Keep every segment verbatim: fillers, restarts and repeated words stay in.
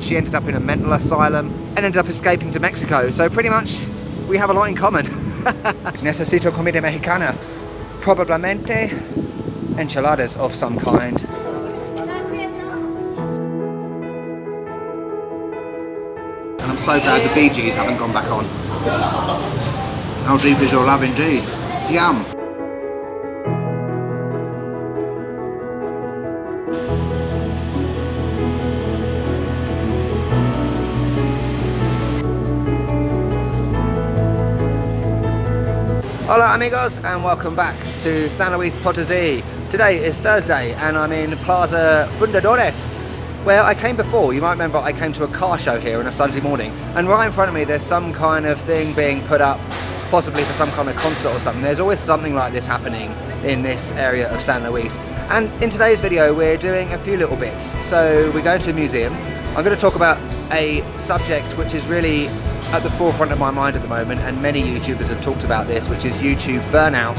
She ended up in a mental asylum and ended up escaping to Mexico. So pretty much we have a lot in common. Necesito comida mexicana. Probablemente enchiladas of some kind. And I'm so glad the Bee Gees haven't gone back on. How deep is your love indeed? Yum. Hola amigos and welcome back to San Luis Potosí. Today is Thursday and I'm in Plaza Fundadores, where I came before. You might remember I came to a car show here on a Sunday morning, and right in front of me there's some kind of thing being put up, possibly for some kind of concert or something. There's always something like this happening in this area of San Luis. And in today's video we're doing a few little bits. So we're going to a museum. I'm going to talk about a subject which is really at the forefront of my mind at the moment, and many YouTubers have talked about this, which is YouTube burnout.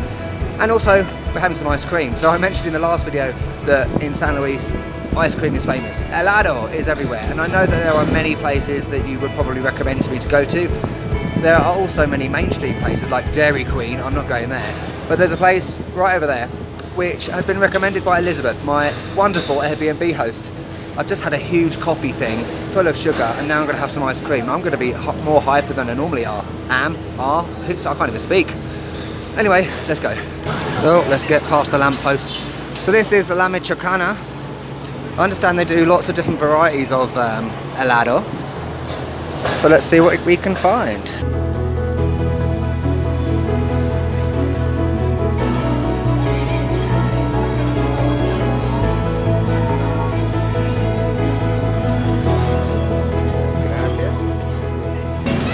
And also we're having some ice cream. So I mentioned in the last video that in San Luis ice cream is famous. Helado is everywhere, and I know that there are many places that you would probably recommend to me to go to. There are also many Main Street places like Dairy Queen. I'm not going there, but there's a place right over there which has been recommended by Elizabeth, my wonderful Airbnb host. I've just had a huge coffee thing full of sugar, and now I'm going to have some ice cream. I'm going to be more hyper than I normally are. Am, are, hoops, I can't even speak. Anyway, let's go. Oh, let's get past the lamppost. So this is the La Michoacana. I understand they do lots of different varieties of um, helado. So let's see what we can find.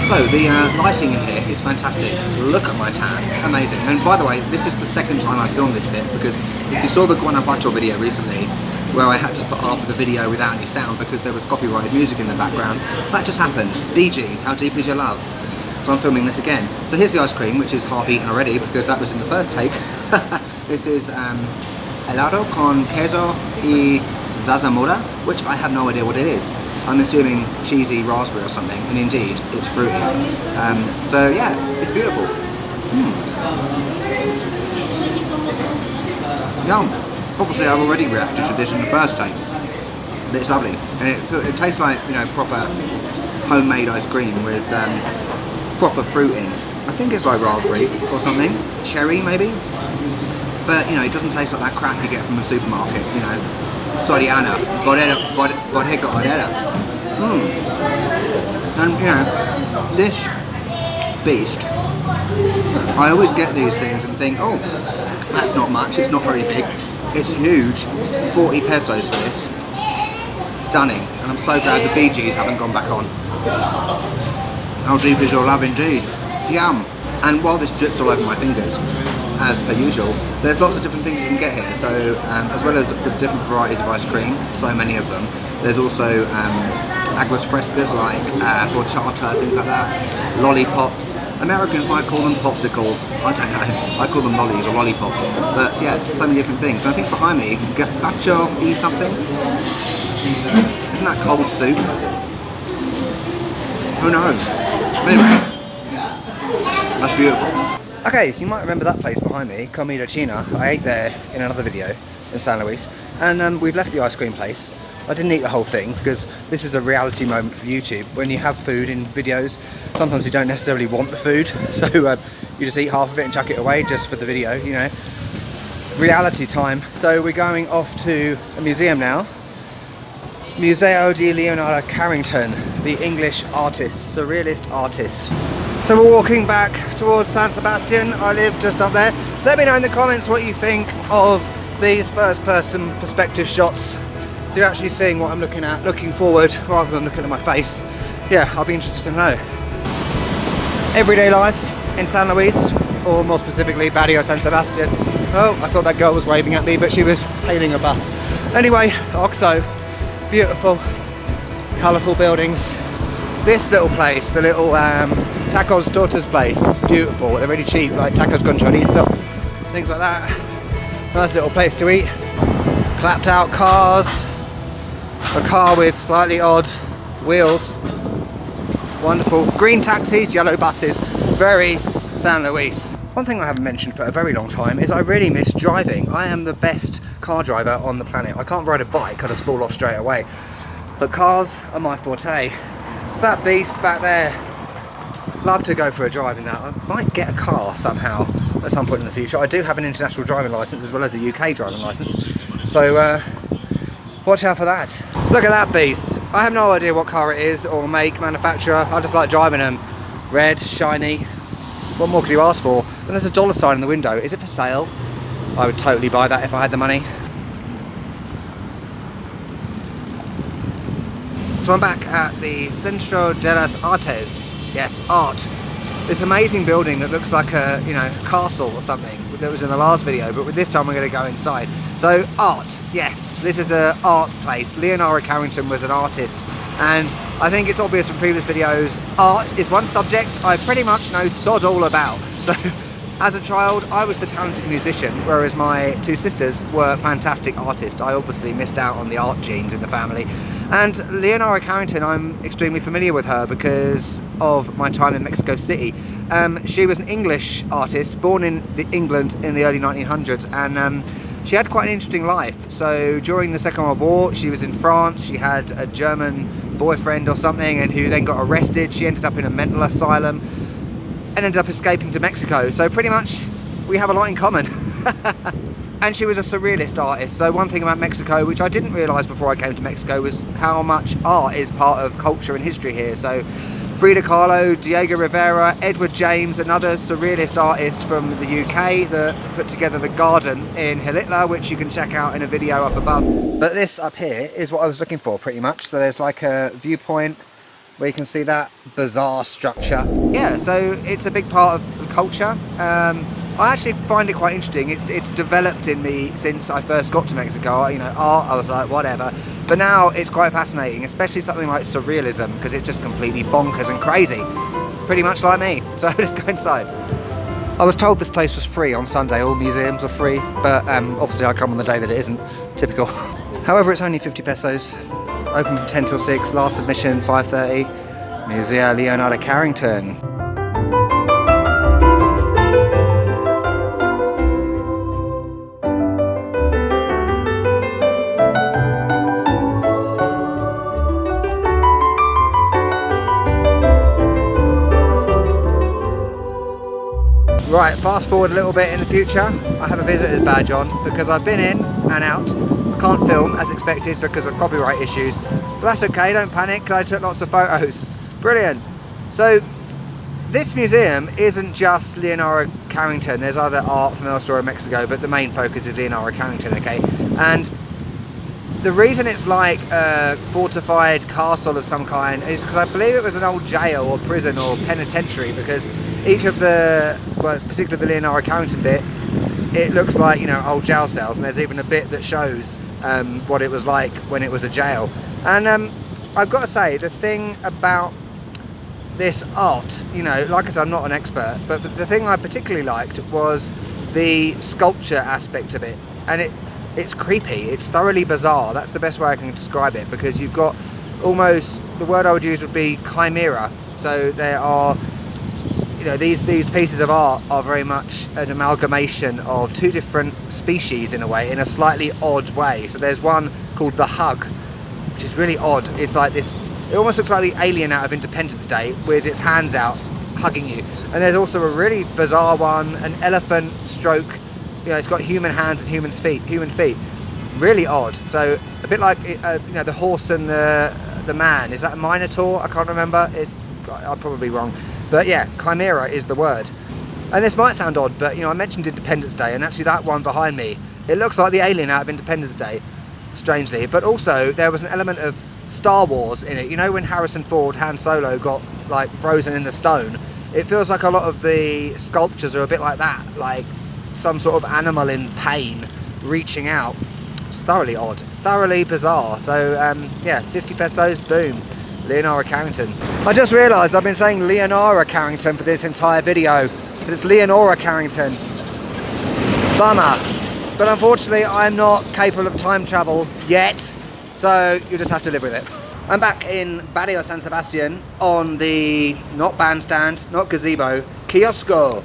So the uh, lighting in here is fantastic. Look at my tan, amazing. And by the way, this is the second time I filmed this bit, because if you saw the Guanajuato video recently, where I had to put half of the video without any sound because there was copyrighted music in the background, that just happened. Bee Gees, how deep is your love? So I'm filming this again. So here's the ice cream, which is half eaten already because that was in the first take. This is um, helado con queso y zazamora, which I have no idea what it is. I'm assuming cheesy raspberry or something, and indeed it's fruity. Um, so yeah, it's beautiful. Mm. Yum. Obviously I've already reacted to this in the first time, but it's lovely. And it, it tastes like, you know, proper homemade ice cream with um, proper fruit in. I think it's like raspberry or something, cherry maybe. But you know, it doesn't taste like that crap you get from the supermarket, you know. Soriana, Bodega, Bodega, Bodega. Mm. And you know, this beast, I always get these things and think, oh, that's not much, it's not very big. It's huge, forty pesos for this. Stunning, and I'm so glad the Bee Gees haven't gone back on. How deep is your love indeed? Yum. And while this drips all over my fingers, as per usual, there's lots of different things you can get here. So um, as well as the different varieties of ice cream, so many of them, there's also um, aguas frescas like uh, horchata, things like that, lollipops. Americans might call them popsicles, I don't know, I call them lollies or lollipops, but yeah, so many different things. And I think behind me, gazpacho y something, isn't that cold soup? Who knows? Anyway, that's beautiful. Okay, you might remember that place behind me, Comida China. I ate there in another video in San Luis, and um, we've left the ice cream place. I didn't eat the whole thing because this is a reality moment for YouTube. When you have food in videos, sometimes you don't necessarily want the food, so uh, you just eat half of it and chuck it away just for the video, you know. Reality time. So we're going off to a museum now. Museo di Leonora Carrington, the English artist, surrealist artist. So we're walking back towards San Sebastian. I live just up there. Let me know in the comments what you think of these first person perspective shots. So you're actually seeing what I'm looking at, looking forward rather than looking at my face. Yeah, I'll be interested to know. Everyday life in San Luis, or more specifically Barrio San Sebastian. Oh, I thought that girl was waving at me, but she was hailing a bus. Anyway, Oxo, beautiful, colourful buildings. This little place, the little um, Tacos Tortas place, it's beautiful. They're really cheap, like tacos con chorizo, things like that. Nice little place to eat. Clapped out cars, a car with slightly odd wheels, wonderful. Green taxis, yellow buses, very San Luis. One thing I haven't mentioned for a very long time is I really miss driving. I am the best car driver on the planet. I can't ride a bike, I just fall off straight away. But cars are my forte. It's that beast back there. Love to go for a drive in that. I might get a car somehow at some point in the future. I do have an international driving licence as well as a U K driving licence. So uh, watch out for that. Look at that beast. I have no idea what car it is or make, manufacturer. I just like driving them. Red, shiny. What more could you ask for? And there's a dollar sign in the window. Is it for sale? I would totally buy that if I had the money. So I'm back at the Centro de las Artes. Yes, art. This amazing building that looks like a, you know, castle or something that was in the last video, but this time we're going to go inside. So art, yes, so this is an art place. Leonora Carrington was an artist, and I think it's obvious from previous videos, art is one subject I pretty much know sod all about. So as a child, I was the talented musician, whereas my two sisters were fantastic artists. I obviously missed out on the art genes in the family. And Leonora Carrington, I'm extremely familiar with her because of my time in Mexico City. Um, she was an English artist, born in the England in the early nineteen hundreds, and um, she had quite an interesting life. So during the Second World War, she was in France. She had a German boyfriend or something, and who then got arrested. She ended up in a mental asylum and ended up escaping to Mexico. So pretty much we have a lot in common. And she was a surrealist artist. So one thing about Mexico, which I didn't realize before I came to Mexico, was how much art is part of culture and history here. So Frida Kahlo, Diego Rivera, Edward James, another surrealist artist from the U K that put together The Garden in Xilitla, which you can check out in a video up above. But this up here is what I was looking for pretty much. So there's like a viewpoint where you can see that bizarre structure. Yeah, so it's a big part of the culture. Um, I actually find it quite interesting. It's it's developed in me since I first got to Mexico. You know, art, I was like, whatever. But now it's quite fascinating, especially something like surrealism, because it's just completely bonkers and crazy. Pretty much like me, so let's go inside. I was told this place was free on Sunday. All museums are free, but um, obviously I come on the day that it isn't, typical. However, it's only fifty pesos. Open from ten till six, last admission five thirty. Museo Leonora Carrington. Right, fast forward a little bit in the future. I have a visitor's badge on because I've been in and out. Can't film as expected because of copyright issues, but that's okay, don't panic, because I took lots of photos. Brilliant. So this museum isn't just Leonora Carrington. There's other art from elsewhere in Mexico, but the main focus is Leonora Carrington, okay? And the reason it's like a fortified castle of some kind is because I believe it was an old jail or prison or penitentiary, because each of the, well, it's particularly the Leonora Carrington bit, it looks like, you know, old jail cells, and there's even a bit that shows um, what it was like when it was a jail. And um, I've got to say, the thing about this art, you know, like I said, I'm not an expert, but, but the thing I particularly liked was the sculpture aspect of it. And it it's creepy, it's thoroughly bizarre. That's the best way I can describe it, because you've got almost, the word I would use would be chimera. So there are, you know, these these pieces of art are very much an amalgamation of two different species in a way, in a slightly odd way. So there's one called the Hug, which is really odd. It's like this, it almost looks like the alien out of Independence Day with its hands out hugging you. And there's also a really bizarre one, an elephant stroke, you know, it's got human hands and human feet, human feet. Really odd. So a bit like uh, you know, the horse and the the man. Is that a minotaur? I can't remember. It's I'm probably wrong. But yeah, chimera is the word. And this might sound odd, but you know, I mentioned Independence Day, and actually that one behind me, it looks like the alien out of Independence Day, strangely. But also there was an element of Star Wars in it. You know, when Harrison Ford, Han Solo, got like frozen in the stone, it feels like a lot of the sculptures are a bit like that, like some sort of animal in pain reaching out. It's thoroughly odd, thoroughly bizarre. So um, yeah, fifty pesos, boom. Leonora Carrington. I just realised I've been saying Leonora Carrington for this entire video, but it's Leonora Carrington. Bummer. But unfortunately, I'm not capable of time travel yet, so you'll just have to live with it. I'm back in Barrio San Sebastian on the, not bandstand, not gazebo, kiosco.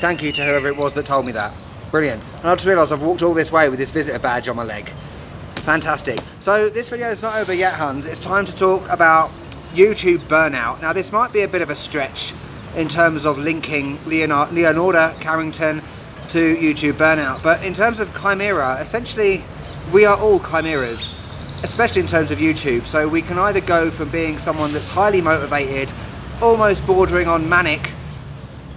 Thank you to whoever it was that told me that. Brilliant. And I just realised I've walked all this way with this visitor badge on my leg. Fantastic. So this video is not over yet, Huns. It's time to talk about YouTube burnout. Now this might be a bit of a stretch in terms of linking Leonora, Leonora Carrington to YouTube burnout, but in terms of chimera, essentially we are all chimeras, especially in terms of YouTube. So we can either go from being someone that's highly motivated, almost bordering on manic,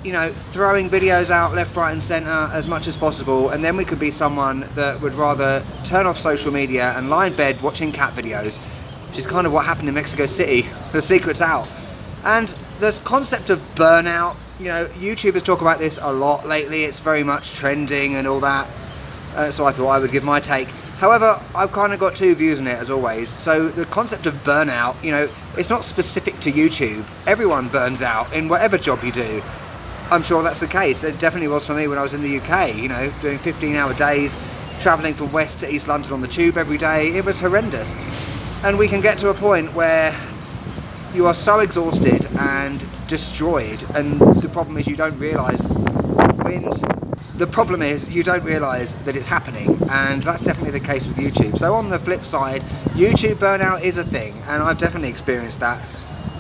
you know, throwing videos out left, right and centre as much as possible, and then we could be someone that would rather turn off social media and lie in bed watching cat videos, which is kind of what happened in Mexico City. The secret's out. And this concept of burnout, you know, YouTubers talk about this a lot lately. It's very much trending and all that. Uh, so I thought I would give my take. However, I've kind of got two views on it, as always. So the concept of burnout, you know, it's not specific to YouTube. Everyone burns out in whatever job you do. I'm sure that's the case. It definitely was for me when I was in the U K, you know, doing fifteen hour days, travelling from West to East London on the tube every day. It was horrendous. And we can get to a point where you are so exhausted and destroyed, and the problem is you don't realise wind. The problem is you don't realise that it's happening, and that's definitely the case with YouTube. So on the flip side, YouTube burnout is a thing, and I've definitely experienced that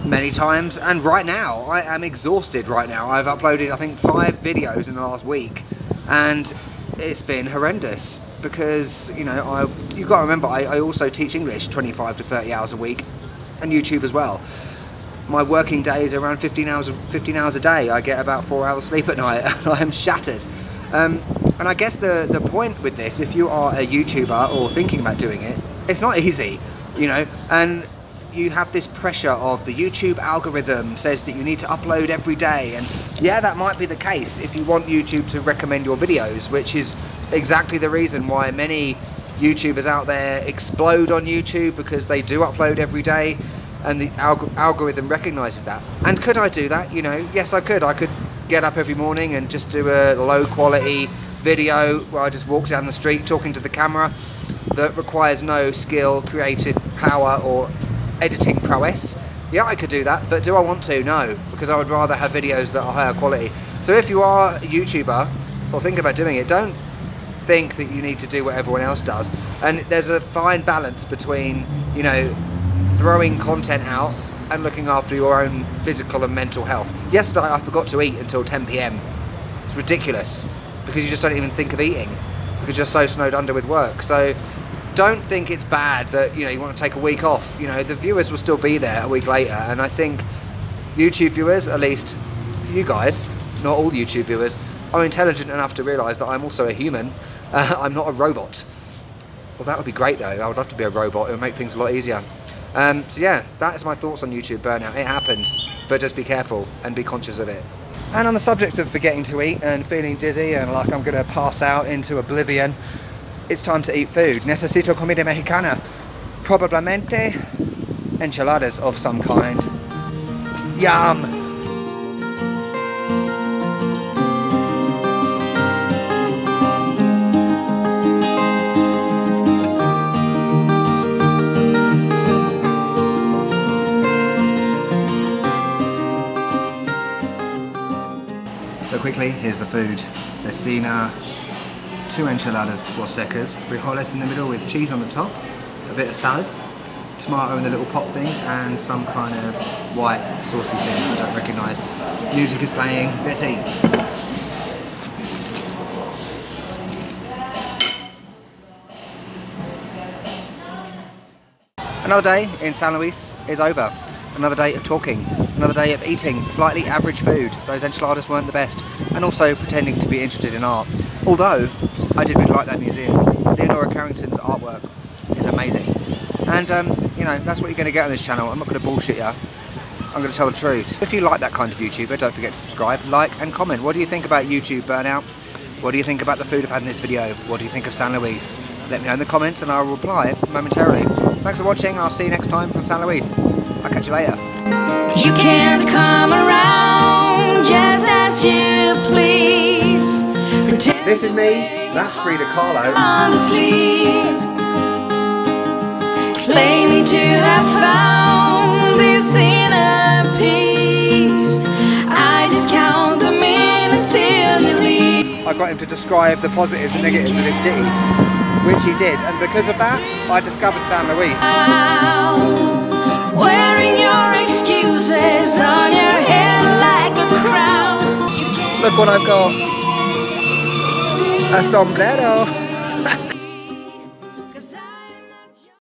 many times, and right now I am exhausted right now. I've uploaded, I think, five videos in the last week, and it's been horrendous because, you know, I you've got to remember I, I also teach English twenty-five to thirty hours a week, and YouTube as well. My working day is around fifteen hours a day. I get about four hours sleep at night, and I am shattered. Um, and I guess the, the point with this, if you are a YouTuber or thinking about doing it, it's not easy, you know, and you have this pressure of the YouTube algorithm says that you need to upload every day, and yeah, that might be the case if you want YouTube to recommend your videos, which is exactly the reason why many YouTubers out there explode on YouTube, because they do upload every day and the alg algorithm recognises that. And could I do that? You know, yes I could. I could get up every morning and just do a low quality video where I just walk down the street talking to the camera that requires no skill, creative power or editing prowess. Yeah, I could do that, but do I want to? No, because I would rather have videos that are higher quality. So if you are a YouTuber or thinking about doing it, don't think that you need to do what everyone else does. And there's a fine balance between, you know, throwing content out and looking after your own physical and mental health. Yesterday I forgot to eat until ten p m It's ridiculous, because you just don't even think of eating because you're so snowed under with work. So don't think it's bad that, you know, you want to take a week off. You know, the viewers will still be there a week later, and I think YouTube viewers, at least you guys, not all YouTube viewers, are intelligent enough to realise that I'm also a human. Uh, I'm not a robot. Well, that would be great though. I would love to be a robot. It would make things a lot easier. Um, so yeah, that is my thoughts on YouTube burnout. It happens, but just be careful and be conscious of it. And on the subject of forgetting to eat and feeling dizzy and like I'm going to pass out into oblivion, it's time to eat food. Necesito comida mexicana. Probablemente enchiladas of some kind. Yum! So quickly, here's the food. Cecina, two enchiladas guastecas, frijoles in the middle with cheese on the top, a bit of salad, tomato in the little pot thing, and some kind of white saucy thing I don't recognise. Music is playing, let's eat. Another day in San Luis is over. Another day of talking, another day of eating slightly average food. Those enchiladas weren't the best, and also pretending to be interested in art. Although, I did really like that museum. Leonora Carrington's artwork is amazing. And, um, you know, that's what you're going to get on this channel. I'm not going to bullshit you. I'm going to tell the truth. If you like that kind of YouTuber, don't forget to subscribe, like and comment. What do you think about YouTube burnout? What do you think about the food I've had in this video? What do you think of San Luis? Let me know in the comments and I'll reply momentarily. Thanks for watching, and I'll see you next time from San Luis. I'll catch you later. You can't come around just as you please. Pretend this is me, that's Frida Kahlo. Lay me to have found this inner peace. I just count the minutes till you leave. I got him to describe the positives and negatives of his city, which he did, and because of that, I discovered San Luis. Wearing your excuses on your head like a crown. Look what I've got. A sombrero.